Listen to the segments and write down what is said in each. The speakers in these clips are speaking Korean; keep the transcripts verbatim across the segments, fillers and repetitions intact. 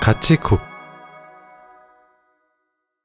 가치쿡.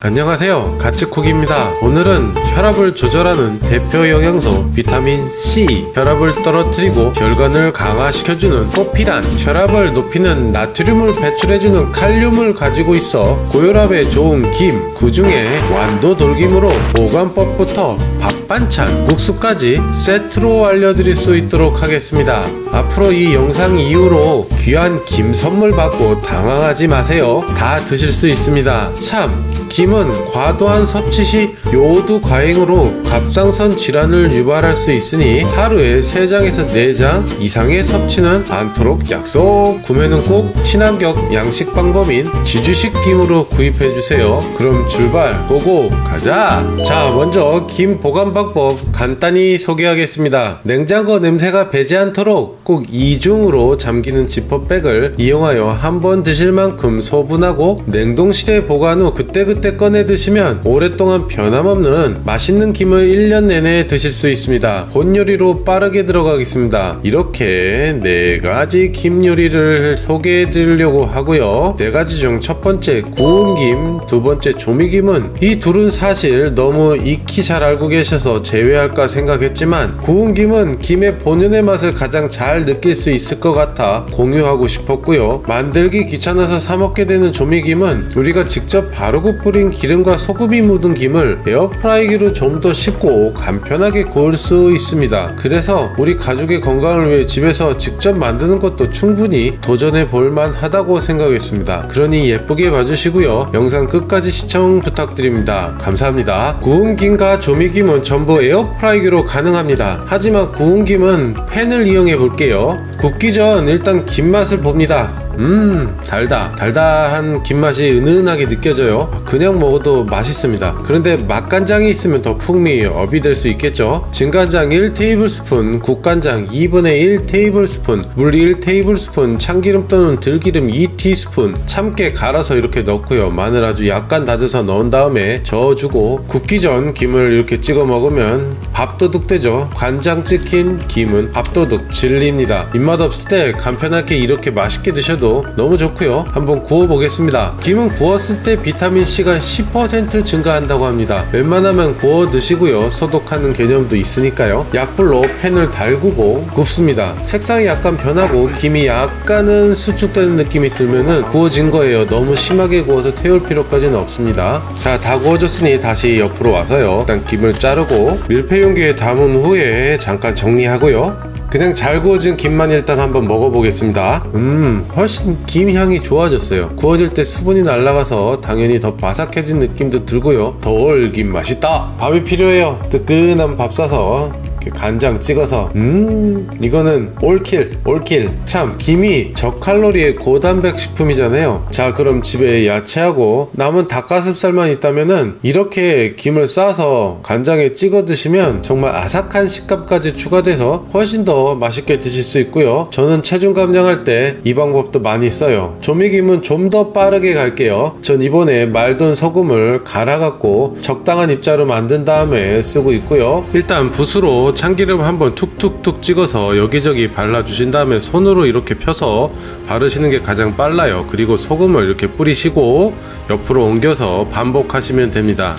안녕하세요, 가치쿡입니다. 오늘은 혈압을 조절하는 대표 영양소 비타민C, 혈압을 떨어뜨리고 혈관을 강화시켜주는 포피란, 혈압을 높이는 나트륨을 배출해주는 칼륨을 가지고 있어 고혈압에 좋은 김, 그 중에 완도 돌김으로 보관법부터 밥반찬, 국수까지 세트로 알려드릴 수 있도록 하겠습니다. 앞으로 이 영상 이후로 귀한 김 선물 받고 당황하지 마세요. 다 드실 수 있습니다. 참! 김은 과도한 섭취 시 요오드 과잉으로 갑상선 질환을 유발할 수 있으니 하루에 세 장에서 네 장 이상의 섭취는 않도록 약속! 구매는 꼭 친환경 양식 방법인 지주식 김으로 구입해주세요. 그럼 출발! 고고! 가자! 자, 먼저 김 보관 방법 간단히 소개하겠습니다. 냉장고 냄새가 배지 않도록 꼭 이중으로 잠기는 지퍼백을 이용하여 한번 드실 만큼 소분하고 냉동실에 보관 후 그때그때 꺼내 드시면 오랫동안 변함없는 맛있는 김을 일 년 내내 드실 수 있습니다. 본 요리로 빠르게 들어가겠습니다. 이렇게 네 가지 김 요리를 소개해 드리려고 하고요. 네 가지 중 첫 번째 구운 김, 두 번째 조미김은 이 둘은 사실 너무 익히 잘 알고 계셔서 제외할까 생각했지만 구운 김은 김의 본연의 맛을 가장 잘 느낄 수 있을 것 같아 공유하고 싶었고요. 만들기 귀찮아서 사 먹게 되는 조미김은 우리가 직접 바르고 뿌리 기름과 소금이 묻은 김을 에어프라이기로 좀 더 쉽고 간편하게 구울 수 있습니다. 그래서 우리 가족의 건강을 위해 집에서 직접 만드는 것도 충분히 도전해 볼만 하다고 생각했습니다. 그러니 예쁘게 봐주시고요. 영상 끝까지 시청 부탁드립니다. 감사합니다. 구운 김과 조미김은 전부 에어프라이기로 가능합니다. 하지만 구운 김은 팬을 이용해 볼게요. 굽기 전 일단 김 맛을 봅니다. 음, 달다. 달달한 김맛이 은은하게 느껴져요. 그냥 먹어도 맛있습니다. 그런데 맛간장이 있으면 더 풍미 업이 될 수 있겠죠. 진간장 일 테이블 스푼, 국간장 이분의 일 테이블 스푼, 물 일 테이블 스푼, 참기름 또는 들기름 이 티스푼, 참깨 갈아서 이렇게 넣고요. 마늘 아주 약간 다져서 넣은 다음에 저어주고 굽기 전 김을 이렇게 찍어 먹으면 밥도둑 되죠. 간장 찍힌 김은 밥도둑 진리입니다. 입맛 없을 때 간편하게 이렇게 맛있게 드셔도 너무 좋고요. 한번 구워 보겠습니다. 김은 구웠을 때 비타민C가 십 퍼센트 증가한다고 합니다. 웬만하면 구워 드시고요. 소독하는 개념도 있으니까요. 약불로 팬을 달구고 굽습니다. 색상이 약간 변하고 김이 약간은 수축되는 느낌이 들면은 구워진 거예요. 너무 심하게 구워서 태울 필요까지는 없습니다. 자, 다 구워졌으니 다시 옆으로 와서요. 일단 김을 자르고 밀폐용기에 담은 후에 잠깐 정리하고요. 그냥 잘 구워진 김만 일단 한번 먹어보겠습니다. 음, 훨씬 김 향이 좋아졌어요. 구워질 때 수분이 날아가서 당연히 더 바삭해진 느낌도 들고요. 돌김 맛있다. 밥이 필요해요. 뜨끈한 밥 싸서 간장 찍어서 음 이거는 올킬 올킬. 참, 김이 저칼로리의 고단백 식품이잖아요. 자, 그럼 집에 야채하고 남은 닭가슴살만 있다면은 이렇게 김을 싸서 간장에 찍어 드시면 정말 아삭한 식감까지 추가돼서 훨씬 더 맛있게 드실 수 있고요. 저는 체중 감량할 때 이 방법도 많이 써요. 조미김은 좀 더 빠르게 갈게요. 전 이번에 말돈 소금을 갈아 갖고 적당한 입자로 만든 다음에 쓰고 있고요. 일단 붓으로 참기름 한번 툭툭툭 찍어서 여기저기 발라주신 다음에 손으로 이렇게 펴서 바르시는 게 가장 빨라요. 그리고 소금을 이렇게 뿌리시고 옆으로 옮겨서 반복하시면 됩니다.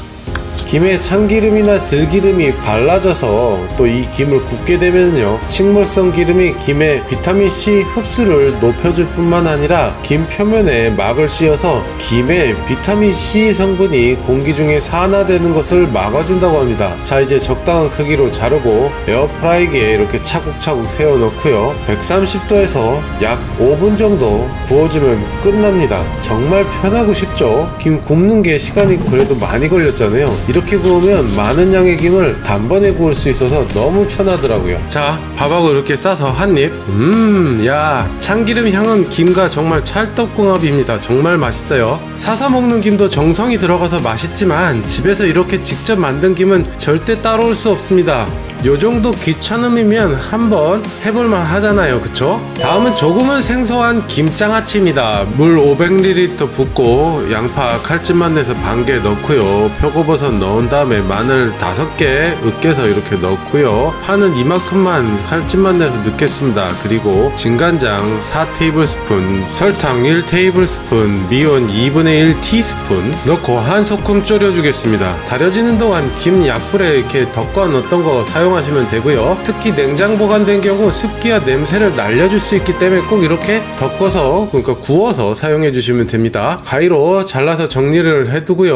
김에 참기름이나 들기름이 발라져서 또 이 김을 굽게 되면요, 식물성 기름이 김의 비타민C 흡수를 높여줄 뿐만 아니라 김 표면에 막을 씌워서 김의 비타민C 성분이 공기 중에 산화되는 것을 막아준다고 합니다. 자, 이제 적당한 크기로 자르고 에어프라이기에 이렇게 차곡차곡 세워 넣고요. 백삼십 도에서 약 오 분 정도 구워주면 끝납니다. 정말 편하고 쉽죠? 김 굽는 게 시간이 그래도 많이 걸렸잖아요. 이렇게 구우면 많은 양의 김을 단번에 구울 수 있어서 너무 편하더라고요. 자, 밥하고 이렇게 싸서 한입. 음, 야, 참기름 향은 김과 정말 찰떡궁합입니다. 정말 맛있어요. 사서 먹는 김도 정성이 들어가서 맛있지만 집에서 이렇게 직접 만든 김은 절대 따라올 수 없습니다. 요정도 귀찮음이면 한번 해볼만 하잖아요, 그쵸? 다음은 조금은 생소한 김장아찌입니다. 물 오백 밀리리터 붓고 양파 칼집만 내서 반 개 넣고요, 표고버섯 넣은 다음에 마늘 다섯 개 으깨서 이렇게 넣고요, 파는 이만큼만 칼집만 내서 넣겠습니다. 그리고 진간장 사 테이블 스푼, 설탕 일 테이블 스푼, 미온 이분의 일 티스푼 넣고 한 소금 졸여주겠습니다. 다려지는 동안 김 약불에 이렇게 덮어 넣었던 거 사용하시면 되고요, 특히 냉장 보관된 경우 습기와 냄새를 날려줄 수 있기 때문에 꼭 이렇게 덮어서, 그러니까 구워서 사용해 주시면 됩니다. 가위로 잘라서 정리를 해두고요,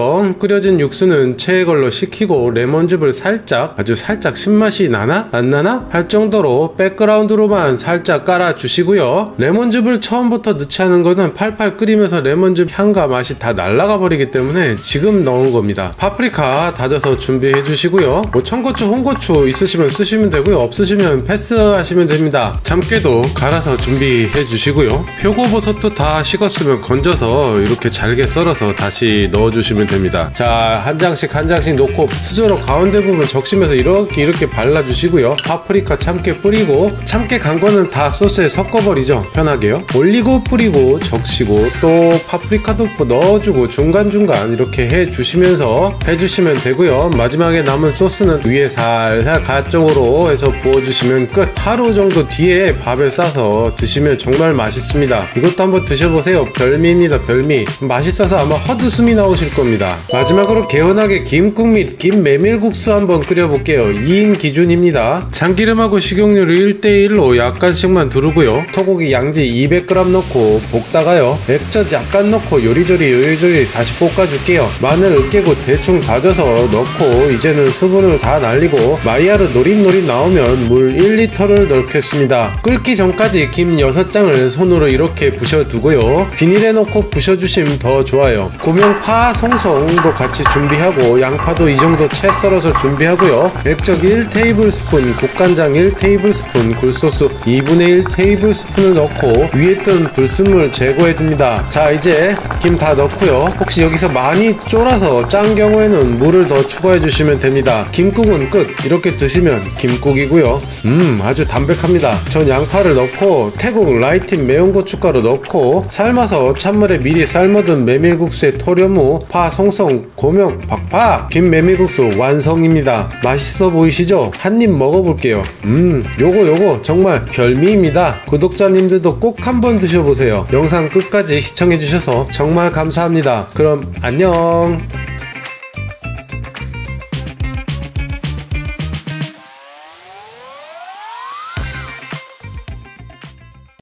끓여진 육수는 체에 걸러 식히고 레몬즙을 살짝, 아주 살짝 신맛이 나나 안 나나 할 정도로 백그라운드로만 살짝 깔아 주시고요, 레몬즙을 처음부터 넣지 않은 거는 팔팔 끓이면서 레몬즙 향과 맛이 다 날아가 버리기 때문에 지금 넣은 겁니다. 파프리카 다져서 준비해 주시고요, 뭐 청고추, 홍고추 있으시면 쓰시면 되고요, 없으시면 패스하시면 됩니다. 참깨도 갈아서 준비해 주시고요, 표고버섯도 다 식었으면 건져서 이렇게 잘게 썰어서 다시 넣어 주시면 됩니다. 자, 한 장씩 한 장씩 놓고 수저로 가운데 부분 적시면서 이렇게 이렇게 발라 주시고요, 파프리카 참깨 뿌리고, 참깨 간 거는 다 소스에 섞어 버리죠, 편하게요. 올리고 뿌리고 적시고 또 파프리카도 넣어주고 중간중간 이렇게 해 주시면서 해주시면 되고요, 마지막에 남은 소스는 위에 살살 가쪽으로 해서 부어주시면 끝. 하루 정도 뒤에 밥에 싸서 드시면 정말 맛있습니다. 이것도 한번 드셔보세요. 별미입니다, 별미. 맛있어서 아마 헛웃음이 나오실 겁니다. 마지막으로 개운하게 김국 및 김 메밀국수 한번 끓여볼게요. 이 인 기준입니다. 참기름하고 식용유를 일 대 일로 약간씩만 두르고요, 소고기 양지 이백 그램 넣고 볶다가요, 액젓 약간 넣고 요리조리 요리조리 다시 볶아줄게요. 마늘 으깨고 대충 다져서 넣고 이제는 수분을 다 날리고 마이야르 노릇노릇 나오면 물 일 리터를 넣겠습니다. 끓기 전까지 김 여섯 장을 손으로 이렇게 부셔두고요, 비닐에 넣고 부셔주시면 더 좋아요. 고명파, 송송도 같이 준비하고 양파도 이 정도 채 썰어서 준비하고요, 액젓 일 테이블 스푼, 국간장 일 테이블 스푼, 굴소스 이분의 일 테이블 스푼을 넣고 위에 뜬 불순물 제거해줍니다. 자, 이제 김 다 넣고요, 혹시 여기서 많이 쫄아서 짠 경우에는 물을 더 추가해주시면 됩니다. 김국은 끝. 이렇게 드시면 김국이고요, 음 아주 담백합니다. 전 양파를 넣고 태국 라이틴 매운 고춧가루 넣고 삶아서 찬물에 미리 삶아둔 메밀국수에 토렴무, 파, 송송, 고명, 박파, 김 메밀국수 완성입니다. 맛있어 보이시죠? 한입 먹어볼게요. 음 요거 요거 정말 별미입니다. 구독자님들도 꼭 한번 드셔보세요. 영상 끝까지 시청해주셔서 정말 감사합니다. 그럼 안녕.